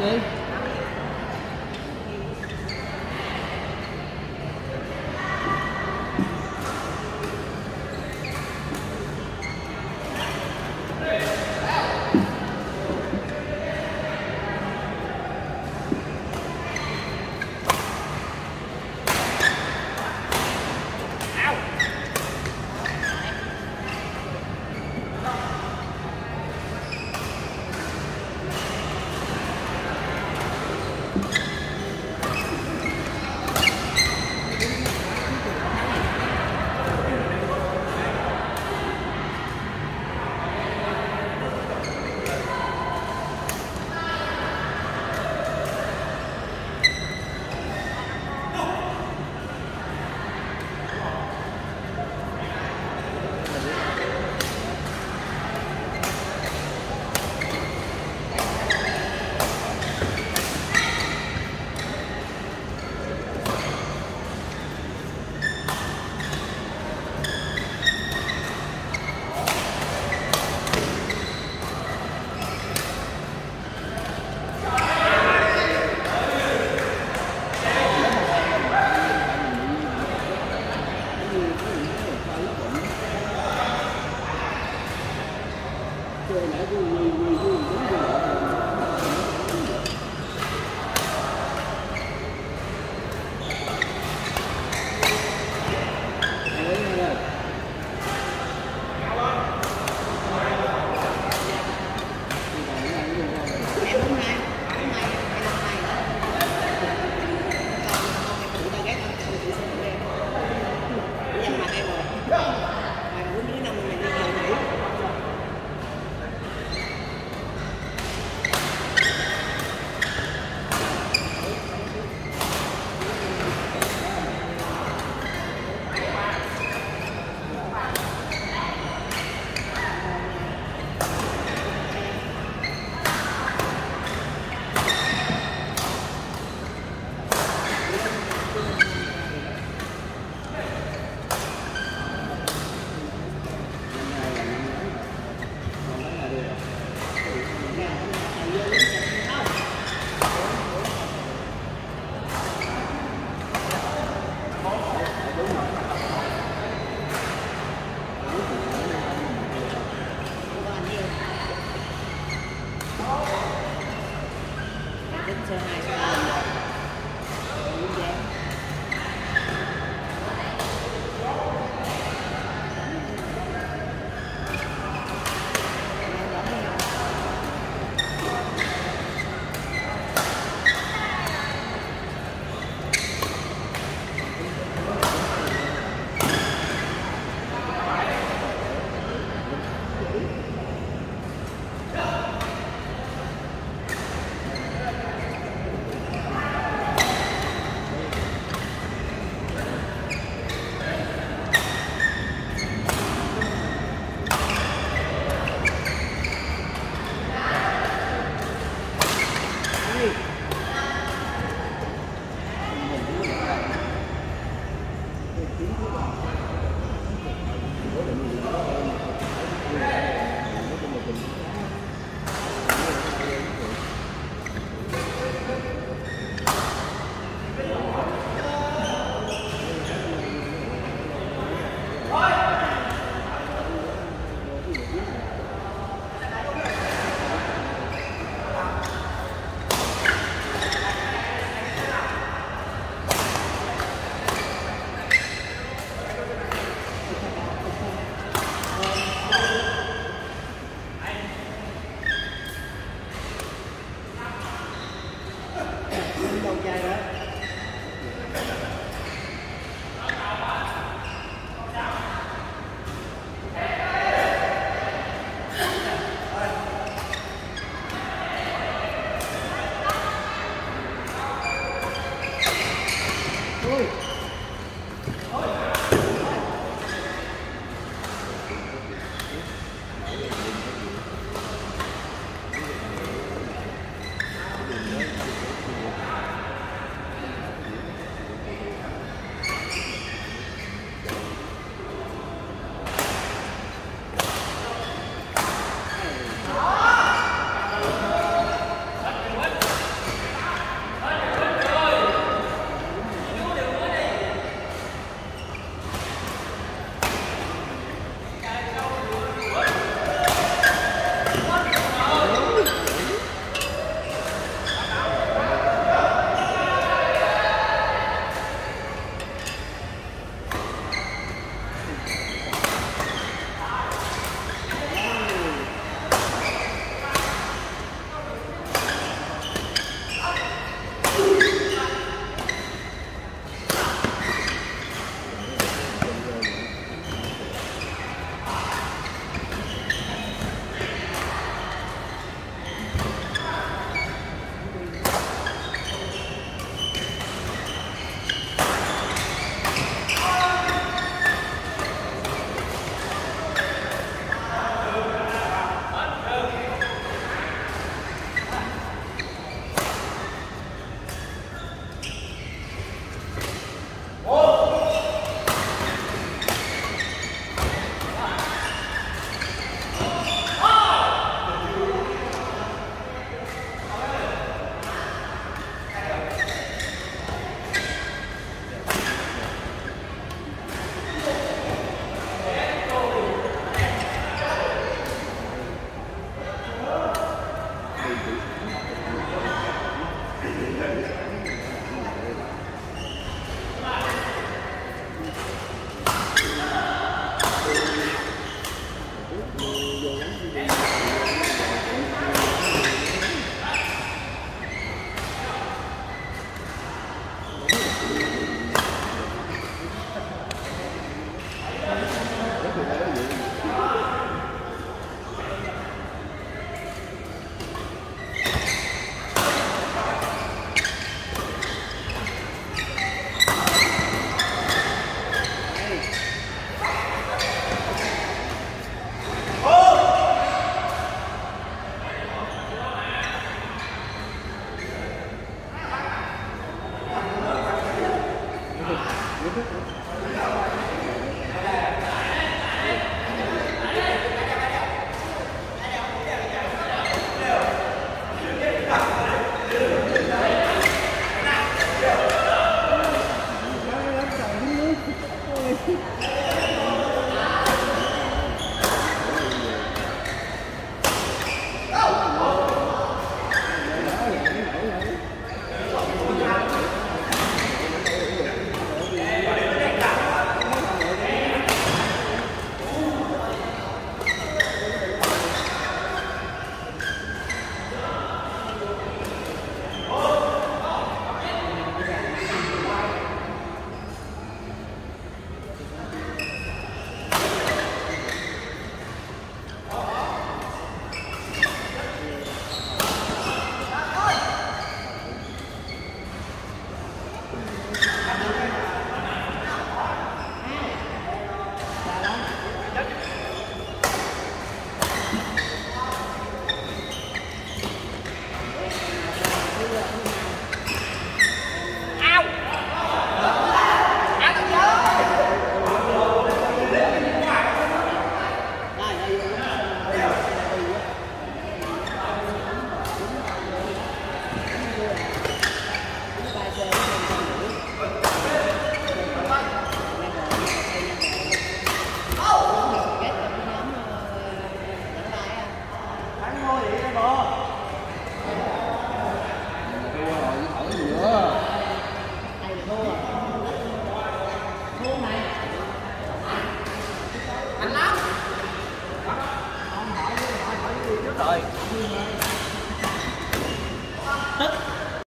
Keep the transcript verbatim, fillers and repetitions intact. đấy. Hãy subscribe cho kênh Ghiền Mì Gõ để không bỏ lỡ